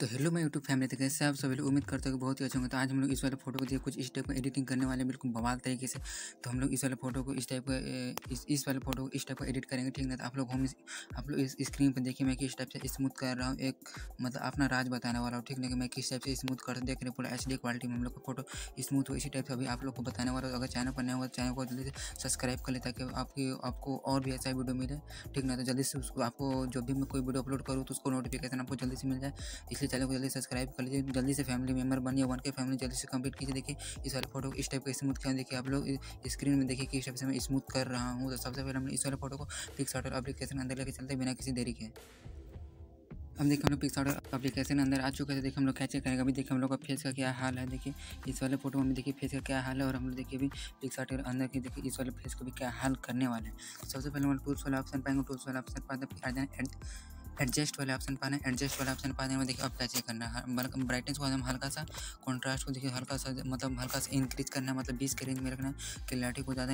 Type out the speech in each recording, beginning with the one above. तो हेलो मैं YouTube family, तो कैसे आप सभी लोग, उम्मीद करते हो कि बहुत ही अच्छा होगा। तो आज हम लोग इस वाले फोटो को देखिए कुछ इस टाइप का एडिटिंग करने वाले हैं, बिल्कुल बवाल तरीके से। तो हम लोग इस वाले फोटो को इस टाइप का एडिट करेंगे, ठीक है। तो आप लोग इस स्क्रीन पर देखिए मैं किस टाइप से स्मूथ कर रहा हूँ, एक मतलब अपना राज बताने वाला हूँ, ठीक है। मैं किस टाइप से स्मूथ करता हूँ, देख रहे पूरा HD क्वालिटी में हम लोग का फोटो स्मूथ हो, इसी टाइप से अभी आप लोग को बताने वाला हूँ। अगर चैनल पर नया होगा चैनल को जल्दी से सब्सक्राइब कर ले ताकि आपको और भी ऐसा वीडियो मिले, ठीक ना। तो जल्दी से उसको आपको जब भी मैं कोई वीडियो अपलोड करूँ तो उसको नोटिफिकेशन आपको जल्दी से मिल जाए, इसलिए चैनल को जल्दी सब्सक्राइब कर लीजिए। जल्दी से फैमिली मेंबर बनिए, 1K फैमिली जल्दी से कंप्लीट कीजिए। देखिए इस वाले फोटो को इस टाइप का स्मूथ किया, देखिए आप लोग स्क्रीन में देखिए किस टाइप से मैं स्मूथ कर रहा हूँ। तो सबसे पहले हम इस वाले फोटो को पिक्सआर्ट एप्लीकेशन अंदर लेके चलते हैं बिना किसी देरी के। हम देखिए हम लोग पिक्सआर्ट एप्लीकेशन अंदर आ चुके थे। देखिए हम लोग कैसे करेंगे, अभी देखिए हम लोग का फेस का क्या हाल है। देखिए इस वाले फोटो में देखिए फेस का क्या हाल है, और हम लोग देखिए अभी पिक्सआर्ट अंदर के देखिए इस वाले फेस को भी क्या हाल करने वाले हैं। सबसे पहले हम लोग टूल्स वाला ऑप्शन पाएंगे, टूल्स वाला ऑप्शन पाते एडजस्ट वाले ऑप्शन पाना है। एडजस्ट वाला ऑप्शन पाने में देखिए अब क्या चेक करना है, ब्राइटनेस को एकदम हल्का सा, कॉन्ट्रास्ट को देखिए हल्का सा मतलब हल्का सा इंक्रीज करना है, मतलब 20 के रेंज में रखना है। क्लैरिटी को ज़्यादा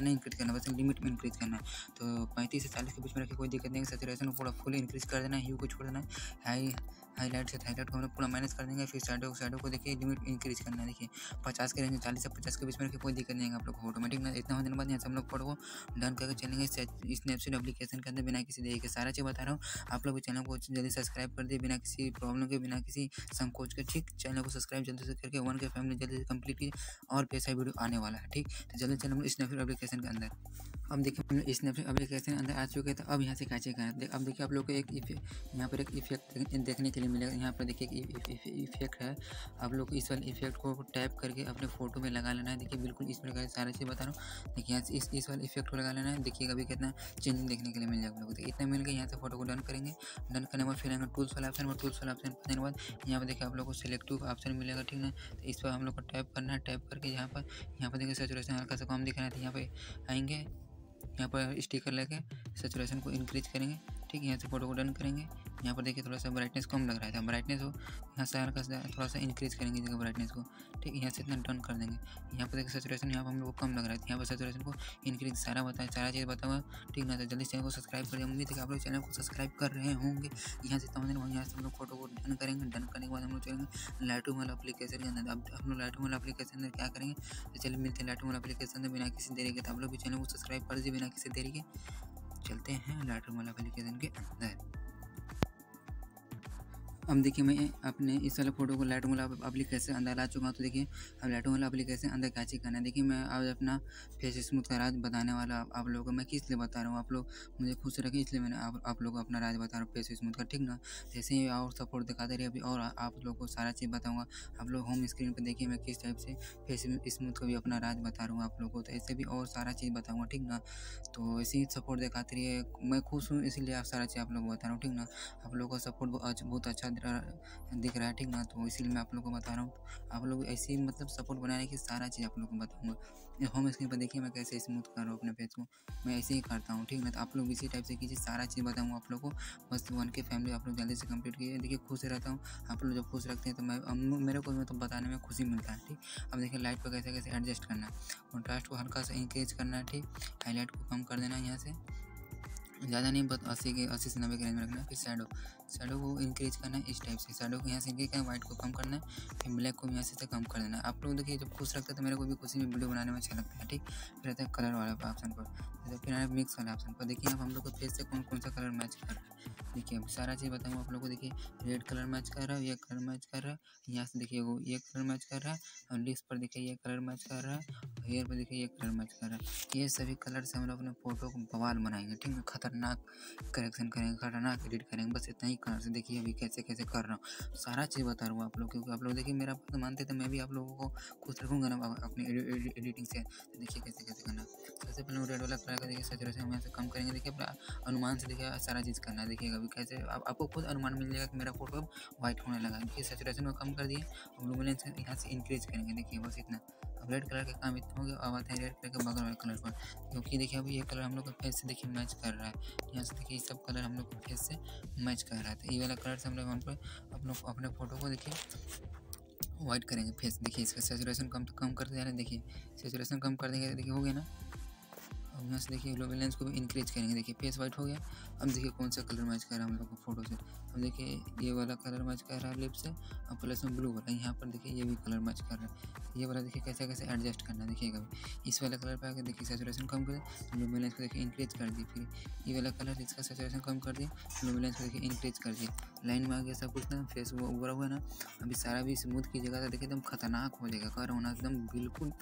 नहीं इंक्रीज करना, बस लिमिट में इंक्रीज करना है। तो 35 से 40 के बीच में रखिए, कोई दिक्कत नहीं। सैचुरेशन को पूरा फुल इंक्रीज कर देना है, ह्यू को छोड़ देना है। हाईलाइट को हम लोग पूरा माइनस कर देंगे। फिर शैडो को देखिए लिमिट इंक्रीज करना है। देखिए 50 के रेंज में 40 से 50 के बीच में रखिए, कोई दिक्कत नहीं है आप लोग को ऑटोमेटिक ना। इतना होने के बाद यहाँ से हम लोग फोटो को डन करके चलेंगे स्नैपसीड एप्लीकेशन के अंदर बिना किसी देरी के। सारा चीज़ बता रहा हूँ, आप लोग चैनल को जल्दी सब्सक्राइब कर दिए बिना किसी प्रॉब्लम के, बिना किसी संकोच के, ठीक। चैनल को सब्सक्राइब जल्दी से करके 1K फैमिली जल्दी से कंप्लीट की, और पैसा वीडियो आने वाला है, ठीक। तो जल्दी चैनल को स्नैपसीड एप्लीकेशन के अंदर, अब देखिए स्नैपसीड एप्लीकेशन अंदर आ चुके हैं। तो अब यहाँ से कैसे करना है, अब देखिए आप लोग को यहाँ पर एक इफेक्ट देखने के लिए मिलेगा। यहाँ पर देखिए इफेक्ट है, आप लोग इस वाले इफेक्ट को टैप करके अपने फोटो में लगा लेना है। देखिए बिल्कुल इस प्रकार सारा चीज़ बता रहा हूँ। देखिए यहाँ से इस वाले इफेक्ट को लगा लेना है। देखिए अभी कितना चेंजिंग देखने के लिए मिल जाएगा आप लोग को। इतना मिल गया, यहाँ से फोटो को डन करेंगे। डन करने के बाद फिर आएंगे टूल्स वाला ऑप्शन, और टूल्स वाला ऑप्शन पाने के बाद यहाँ पर देखिए आप लोग को सिलेक्टिव ऑप्शन मिलेगा, ठीक ना। तो इस पर हम लोग को टैप करना है। टैप करके यहाँ पर देखिए सैचुरेशन हल्का सा कम दिख रहा है। यहाँ पर आएंगे, यहाँ पर स्टिकर लेके सैचुरेशन को इंक्रीज करेंगे, ठीक। यहाँ से फोटो को डन करेंगे। यहाँ पर देखिए थोड़ा सा ब्राइटनेस कम लग रहा था, ब्राइटनेस हो यहाँ से हल्का सा थोड़ा सा इंक्रीज करेंगे देखिए ब्राइटनेस को, ठीक। यहाँ से इतना डन कर देंगे। यहाँ पर देखिए सैचुरेशन यहाँ पर हम लोग को कम लग रहा है, यहाँ पर सैचुरेशन को इंक्रीज सारा बताया, सारा चीज़ बता हुआ, ठीक ना। तो जल्दी चैनल को सब्सक्राइब करें, उम्मीद है कि आप लोग चैनल को सब्सक्राइब कर रहे होंगे। यहाँ से तमाम यहाँ से हम लोग फोटो को डन करेंगे। डन करने के बाद हम लोग चलेंगे लाइटरूम वाला एप्लीकेशन के अंदर। अब हम लोग लाइटरूम वाला एप्लीकेशन में क्या करेंगे, तो चलिए मिलते हैं लाइटरूम वाला एप्लीकेशन में बिना किसी देरी के। आप लोग भी चैनल को सब्सक्राइब कर दीजिए बिना किसी देरी के। चलते हैं लाइटरूम वाला एप्लीकेशन के अंदर। अब देखिए मैं अपने इस वाले फोटो को लाइटरूम वाला एप्लीकेशन अंदर आ चुका हूँ। तो देखिए अब लाइटरूम वाला एप्लीकेशन अंदर क्या चीज़ करना है। देखिए मैं आज अपना फेस स्मूथ का राज बताने वाला आप लोगों को। मैं किस लिए बता रहा हूँ, आप लोग मुझे खुश रखें इसलिए मैंने आप लोगों को अपना राज बता रहा हूँ फेस स्मूथ का, ठीक ना। जैसे ही और सपोर्ट दिखाते रहिए अभी, और आप लोगों को सारा चीज़ बताऊँगा। आप लोग होम स्क्रीन पर देखिए मैं किस टाइप से फेस स्मूथ का भी अपना राज बता रहा हूँ आप लोगों को। तो ऐसे भी और सारा चीज़ बताऊँगा, ठीक ना। तो ऐसे ही सपोर्ट दिखाते रहिए, मैं खुश हूँ इसलिए आप सारा चीज़ आप लोग को बता रहा हूँ, ठीक ना। आप लोगों का सपोर्ट बहुत अच्छा दिख रहा है, ठीक ना। तो इसीलिए मैं आप लोगों को बता रहा हूँ। आप लोग ऐसे ही मतलब सपोर्ट बनाने की सारा चीज़ आप लोगों को बताऊंगा। होम स्क्रीन पर देखिए मैं कैसे स्मूथ कर रहा हूँ अपने फेस को, मैं ऐसे ही करता हूँ, ठीक ना। तो आप लोग इसी टाइप से कीजिए, सारा चीज़ बताऊँगा आप लोगों को। बस 1K फैमिली आप लोग जल्दी से कंप्लीट कीजिए। देखिए खुश रहता हूँ, आप लोग जब खुश रखते हैं तो मैं मेरे को मतलब बताने में खुशी मिलता है, ठीक। अब देखिए लाइट को कैसे कैसे एडजस्ट करना है, कॉन्ट्रास्ट को हल्का सा इंक्रीज करना है, ठीक। हाईलाइट को कम कर देना है, यहाँ से ज़्यादा नहीं, बस 80 से 90 के रेंज में रखना है। फिर शैडो को इंक्रीज करना है इस टाइप से, शैडो को यहाँ से इंक्रीज करना है, वाइट को कम करना है, फिर ब्लैक को यहाँ से कम कर देना है। आप लोग देखिए जब खुश रखते हैं तो मेरे को भी खुशी में वीडियो बनाने में अच्छा लगता है, ठीक। फिर आता है कलर वाला ऑप्शन पर, तो फिर आए मिक्स वाला ऑप्शन पर। देखिए आप हम लोग को फेस से कौन कौन सा कलर मैच कर रहा है, देखिए अब सारा चीज़ बताऊँगा आप लोग को। देखिए रेड कलर मैच कर रहा है, ये कलर मैच कर रहा है, यहाँ से देखिए वो ये कलर मैच कर रहा है, और लिप्स पर देखिए ये कलर मैच कर रहा है, हेयर पर देखिए ये कलर मैच कर रहा है। ये सभी कलर से हम लोग अपने फोटो को बवाल बनाएंगे, ठीक है। खतरनाक करेक्शन करेंगे, खतरनाक एडिट करेंगे, बस इतना ही कलर से। देखिए अभी कैसे कैसे कर रहा हूँ, सारा चीज़ बता रहा हूँ आप लोग, क्योंकि आप लोग देखिए मेरा बात मानते थे, मैं भी आप लोगों को खुश रखूँगा ना अपनी एडिटिंग से। तो देखिए कैसे कैसे करना, सबसे पहले रेड वाला कलर का देखिए सैचुरेशन हम यहाँ से कम करेंगे। देखिए अपना अनुमान से देखिए सारा चीज़ करना है। देखिएगा अभी कैसे आपको खुद अनुमान मिल जाएगा कि मेरा फोटो अब व्हाइट होने लगा। देखिए सैचुरेशन को कम कर दिए, और लुमिनेंस यहाँ से इंक्रीज करेंगे, देखिए बस इतना। अब रेड कलर का काम इतना हो गया, अब आते हैं रेड कलर के बगल वाले कलर पर, क्योंकि देखिए अभी ये कलर हम लोग का फेस से देखिए मैच कर रहा है। यहाँ से देखिए सब कलर हम लोग के फेस से मैच कर रहा था। ये वाला कलर से हम लोग अपने फोटो को देखिए वाइट करेंगे फेस। देखिए इसका सैचुरेशन कम कर दिया, देखिए सैचुरेशन कम कर देंगे, देखिए हो गया ना। अब यहाँ से देखिए ग्लोबल लेंस को भी इंक्रीज करेंगे। देखिए फेस वाइट हो गया। अब देखिए कौन सा कलर मैच कर रहा है हम लोग को फोटो से। अब देखिए ये वाला कलर मैच कर रहा है लिप से और प्लस में ब्लू वाला। यहाँ पर देखिए ये भी कलर मैच कर रहा है। ये वाला देखिए कैसे कैसे एडजस्ट करना है। देखिएगा इस वाला कलर पर आकर देखिए सैचुरेशन कम कर दिया, ग्लोबल लेंस को देखिए इंक्रीज कर दिए। फिर ये वाला कलर इसका सैचुरेशन कम कर दिया, ग्लोबल लेंस को देखिए इंक्रीज कर दिया। लाइन में आ गया सब कुछ ना, फेस उभरा हुआ ना। अभी सारा भी स्मूथ कीजिएगा तो देखिए एकदम खतरनाक हो जाएगा। कर होना एकदम बिल्कुल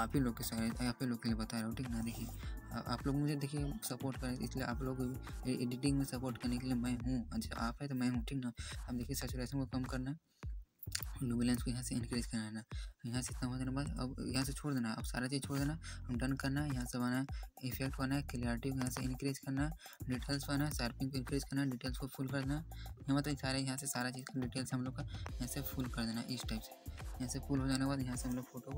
आप ही लोग के सारे आप ही लोग के लिए बता रहा हूँ, ठीक ना। देखिए आप लोग मुझे देखिए सपोर्ट करें, इसलिए आप लोग एडिटिंग में सपोर्ट करने के लिए मैं हूँ। अच्छा आप है तो मैं हूँ, ठीक ना। अब देखिए सैचुरेशन को कम करना है, लुबलेंस को यहाँ से इंक्रीज कराना है, यहाँ से इतना हो जाना बस। अब यहाँ से छोड़ देना, अब सारा चीज़ छोड़ देना, डन करना है। यहाँ से आना है इफेक्ट पाना है, क्लियरिटी को यहाँ से इंक्रीज करना है, डिटेल्स पाना है, शार्पिंग को इंक्रीज करना है, डिटेल्स को फुल कर देना है। मतलब सारे यहाँ से सारा चीज़ का डिटेल्स हम लोग का यहाँ से फुल कर देना इस टाइप से। यहाँ से फुल हो जाने के बाद यहाँ से हम लोग फोटो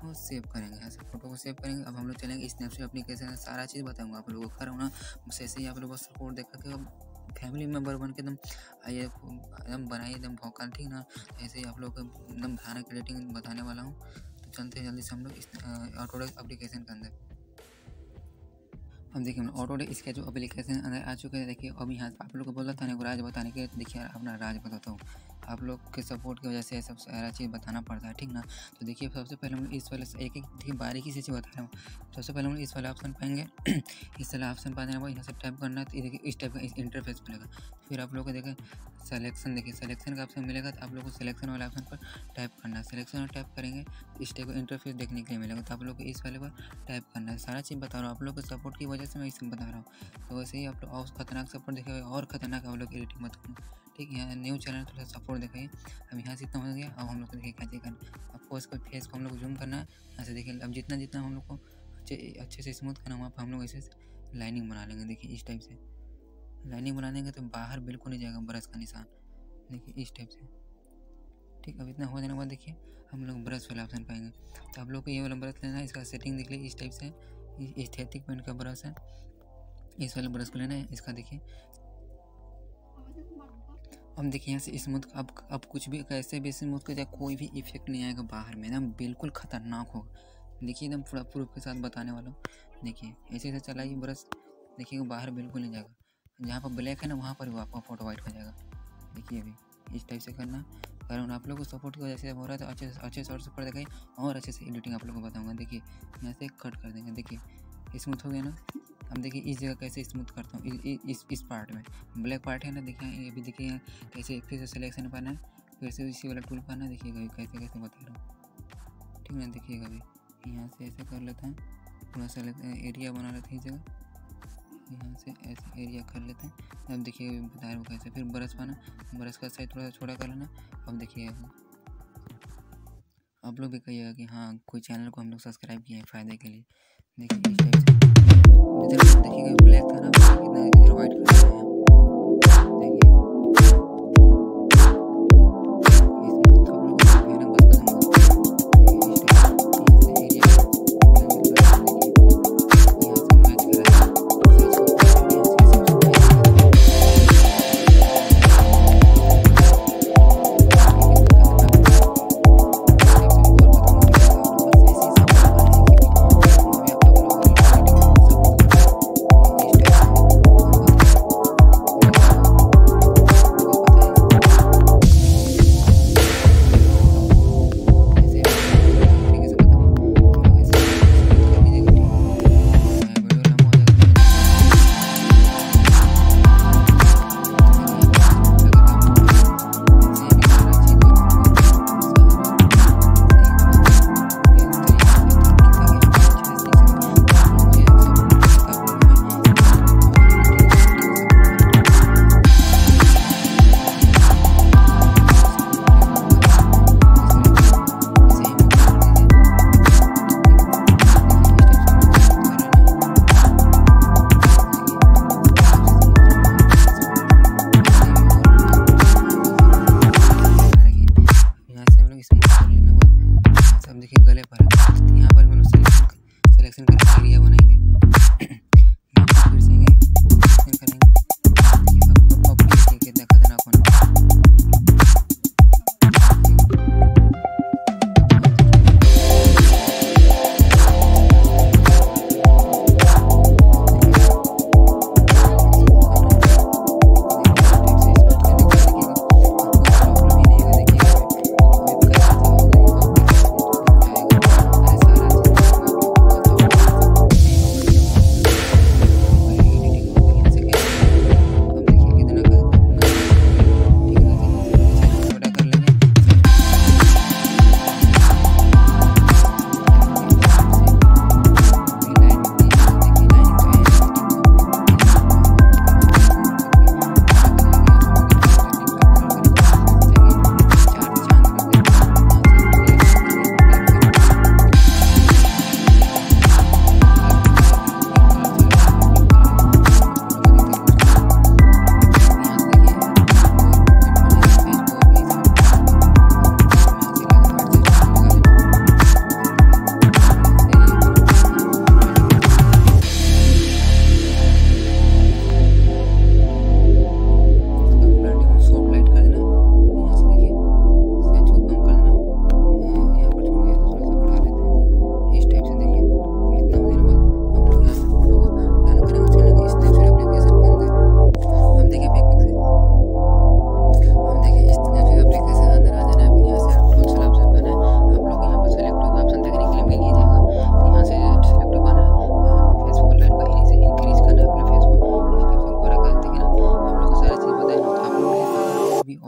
को सेव करेंगे, यहाँ से फोटो को सेव करेंगे। अब हम लोग चलेंगे स्नैपसीड एप्लीकेशन में, सारा चीज़ बताऊँगा आप लोगों को। कर होना ऐसे ही आप लोग बस सपोर्ट देखा कि अब फैमिली मेम्बर बन के एकदम आइए एकदम बनाइए एकदम भौकाल, ठीक ना। ऐसे ही आप लोग एकदम भयानक एडिटिंग बताने वाला हूँ। तो चलते हैं जल्दी से हम लोग इस ऑटोडेस्क एप्लीकेशन के अंदर। अब देखिए हम ऑटोडेस्क इसका जो एप्लीकेशन अंदर आ चुके हैं। देखिए अब यहाँ आप लोग को बोला था राज बताने के, देखिए अपना राज बताता हूँ। आप लोग के सपोर्ट की वजह से सब सारा चीज़ बताना पड़ता है, ठीक ना। तो देखिए सबसे पहले हम इस वाले एक एक देखिए बारीकी से चीज़ बता रहा हूँ। सबसे पहले हम इस वाला ऑप्शन पाएंगे, इस वाला ऑप्शन पाने के बाद यहाँ से टाइप करना है। तो देखिए इस टाइप का इस इंटरफेस मिलेगा। फिर आप लोग को देखें सिलेक्शन, देखिए सिलेक्शन का ऑप्शन मिलेगा। तो आप लोग को सिलेक्शन वाला ऑप्शन पर टाइप करना है। सिलेक्शन में टाइप करेंगे इस टाइप का इंटरफेस देखने के लिए मिलेगा। तो आप लोग को इस वाले पर टाइप करना है। सारा चीज़ बता रहा हूँ, आप लोग को सपोर्ट की वजह से मैं इसमें बता रहा हूँ। तो वैसे ही आप लोग और खतरनाक सपोर्ट देखे और खतरनाक आप लोग एडिटिंग मत करूँ, ठीक। यहाँ न्यू चैनल थोड़ा सपोर्ट दिखाइए। अब यहाँ से इतना हो गया। अब हम लोग को देखिए कैसे करना, आपको इसको फेस को हम लोग जूम करना है। यहाँ से देखिए अब जितना जितना हम लोग को अच्छे से स्मूथ करना, वहाँ पर हम लोग ऐसे लाइनिंग बना लेंगे। देखिए इस टाइप से लाइनिंग बना लेंगे तो बाहर बिल्कुल नहीं जाएगा ब्रश का निशान, देखिए इस टाइप से, ठीक। अब इतना हो जाने के बाद देखिए हम लोग ब्रश वाला ऑप्शन पाएंगे। तो आप लोग को ये वाला ब्रश लेना है, इसका सेटिंग देख लीजिए इस टाइप से। एस्थेटिक पेंट का ब्रश है, इस वाले ब्रश को लेना है इसका। देखिए हम देखिए यहाँ से स्मूथ, अब कुछ भी कैसे भी स्मूथ कर, कोई भी इफेक्ट नहीं आएगा बाहर में, एकदम बिल्कुल खतरनाक होगा। देखिए एकदम पूरा प्रूफ के साथ बताने वाला हूँ। देखिए ऐसे ऐसे चलाइए ब्रश, देखिएगा बाहर बिल्कुल नहीं जाएगा। जहाँ पर ब्लैक है ना वहाँ पर भी आपका फोटो वाइट हो जाएगा। देखिए अभी इस टाइप से करना, कारण आप लोगों को सपोर्ट की वजह से हो रहा था। अच्छे से और सपोर्ट दिखाइए और अच्छे से एडिटिंग आप लोगों को बताऊँगा। देखिए यहाँ से कट कर देंगे, देखिए स्मूथ हो गया ना। अब देखिए इस जगह कैसे स्मूथ करता हूँ, इस पार्ट में ब्लैक पार्ट है ना, देखिए ये भी देखिए यहाँ कैसे फिर से सिलेक्शन पाना है, फिर से इसी वाला टूल पाना है। देखिएगा भी कैसे कैसे बता रहा हूँ, ठीक ना। देखिएगा भी यहाँ से ऐसे कर लेते हैं, थोड़ा सा एरिया बना लेते हैं इस जगह, यहाँ से ऐसे एरिया कर लेते हैं। अब देखिए बता रहा हूँ कैसे। फिर ब्रश पाना, ब्रश का साइड थोड़ा सा छोटा कर लेना। अब देखिएगा आप लोग भी कहिएगा कि हाँ कोई चैनल को हम लोग सब्सक्राइब किए हैं फ़ायदे के लिए। देखिए इस टाइप से इधर देखिएगा ब्लैक था ना, कितना इधर वाइट कर रहे हैं।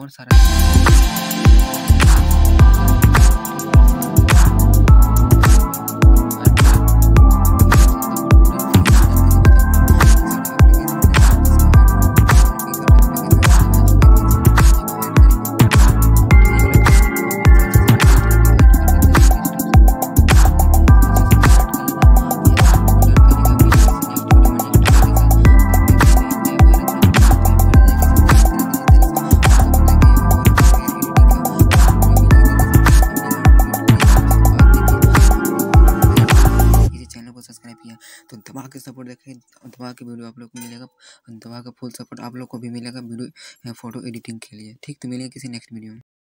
और तो दबा के सपोर्ट देखें, दबा के वीडियो आप लोग को मिलेगा, दबा का फुल सपोर्ट आप लोग को भी मिलेगा वीडियो फोटो एडिटिंग के लिए। ठीक, तो मिलेगा किसी नेक्स्ट वीडियो में।